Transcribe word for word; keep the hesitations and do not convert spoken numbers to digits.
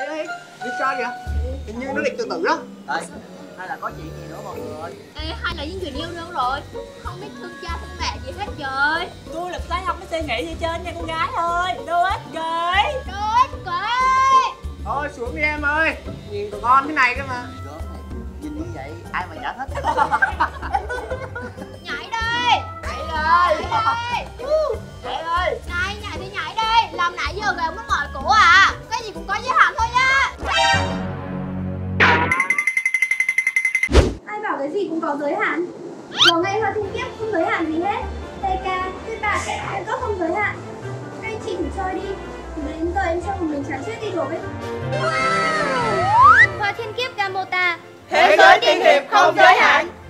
Ê ê, đi sao vậy? Hình như nó liệt tự tử đó. Ê, hay là có chuyện gì nữa mọi người? Ê, hay là với người yêu nữa rồi. Không biết thương cha thương mẹ gì hết rồi. Tôi là tái không có suy nghĩ gì trên nha con gái ơi. Đố ích kì, đố ích kì. Thôi xuống đi em ơi. Nhìn tụi con thế này cơ mà. Đó, nhìn như vậy ai mà nhảy hết. Nhảy đi. Nhảy đi. Nhảy đi. Nhảy đi. Này nhảy thì nhảy đi. Làm nãy giờ về muốn ngồi cổ à. Cái gì cũng có giới hạn thôi nha. Ai bảo cái gì cũng có giới hạn. Vào ngày Hoa Thiên Kiếp không giới hạn gì hết. tê ca, các bạn, các cấp không giới hạn. Các anh chị thử chơi đi. Đến giờ em cho một mình chán chết đi rồi. Wow. Hoa Thiên Kiếp Gamota, thế giới kinh hiệp không giới hạn.